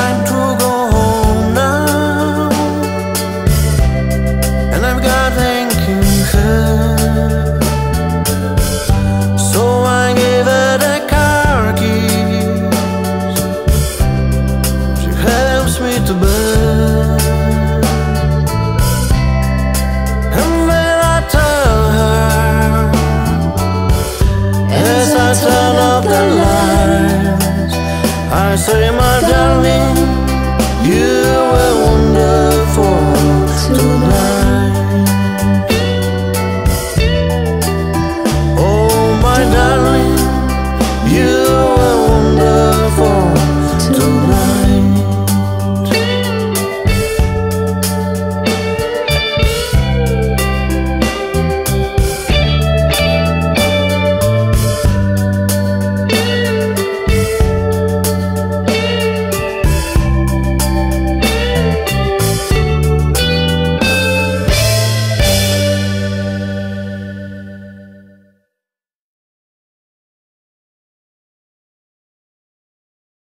I turn off the lights, I say my